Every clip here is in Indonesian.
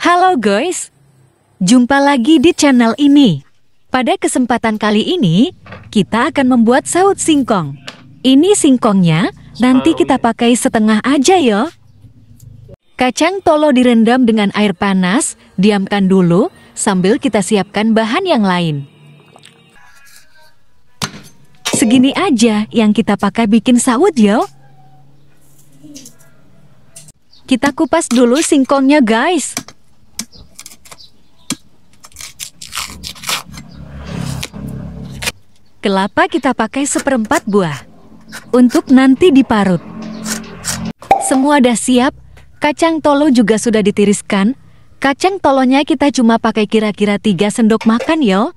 Halo guys, jumpa lagi di channel ini. Pada kesempatan kali ini, kita akan membuat sawut singkong. Ini singkongnya, nanti kita pakai setengah aja yo. Kacang tolo direndam dengan air panas, diamkan dulu sambil kita siapkan bahan yang lain. Segini aja yang kita pakai bikin sawut yo. Kita kupas dulu singkongnya guys. Kelapa kita pakai 1/4 buah untuk nanti diparut. Semua udah siap, kacang tolo juga sudah ditiriskan. Kacang tolonya kita cuma pakai kira-kira 3 sendok makan yo.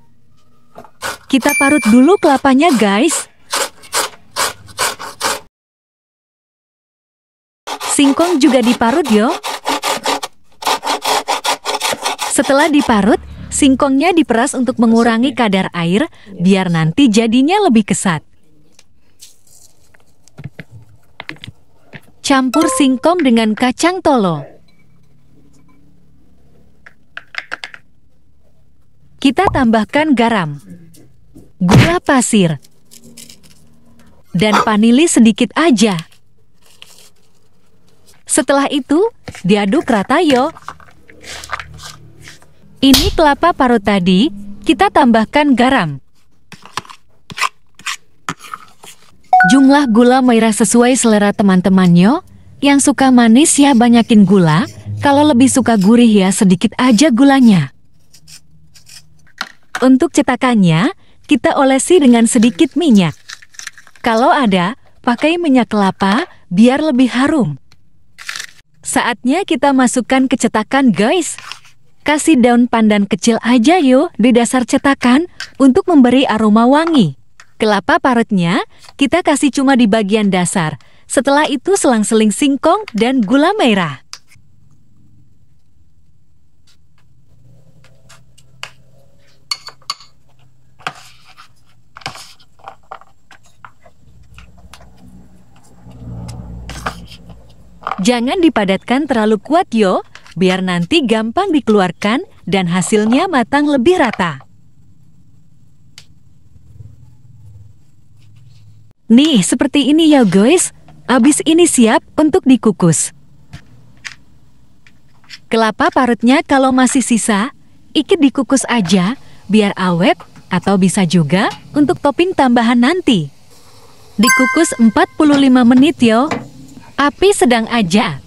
Kita parut dulu kelapanya guys. Singkong juga diparut yo. Setelah diparut, singkongnya diperas untuk mengurangi kadar air, biar nanti jadinya lebih kesat. Campur singkong dengan kacang tolo. Kita tambahkan garam, gula pasir, dan panili sedikit aja. Setelah itu, diaduk rata yo. Ini kelapa parut tadi, kita tambahkan garam. Jumlah gula merah sesuai selera teman-temannya. Yang suka manis ya banyakin gula, kalau lebih suka gurih ya sedikit aja gulanya. Untuk cetakannya, kita olesi dengan sedikit minyak. Kalau ada, pakai minyak kelapa biar lebih harum. Saatnya kita masukkan ke cetakan guys. Kasih daun pandan kecil aja yuk di dasar cetakan untuk memberi aroma wangi. Kelapa parutnya kita kasih cuma di bagian dasar. Setelah itu selang-seling singkong dan gula merah. Jangan dipadatkan terlalu kuat yo, biar nanti gampang dikeluarkan dan hasilnya matang lebih rata. Nih, seperti ini ya guys. Abis ini siap untuk dikukus. Kelapa parutnya kalau masih sisa, ikut dikukus aja biar awet, atau bisa juga untuk topping tambahan nanti. Dikukus 45 menit yo. Api sedang aja.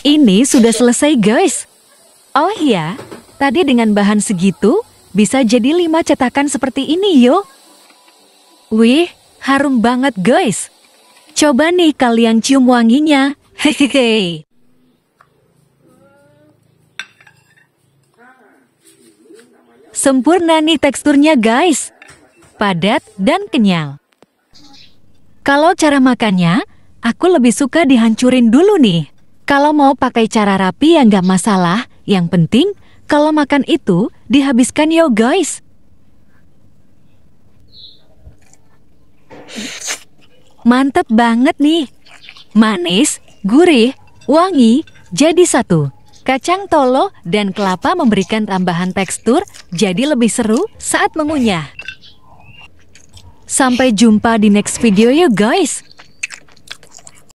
Ini sudah selesai guys. Oh iya, tadi dengan bahan segitu bisa jadi 5 cetakan seperti ini yo. Wih, harum banget guys. Coba nih kalian cium wanginya. Hehehe. Sempurna nih teksturnya guys. Padat dan kenyal. Kalau cara makannya, aku lebih suka dihancurin dulu nih. Kalau mau pakai cara rapi ya nggak masalah, yang penting kalau makan itu dihabiskan yo guys. Mantep banget nih, manis, gurih, wangi, jadi satu. Kacang tolo dan kelapa memberikan tambahan tekstur, jadi lebih seru saat mengunyah. Sampai jumpa di next video yo guys.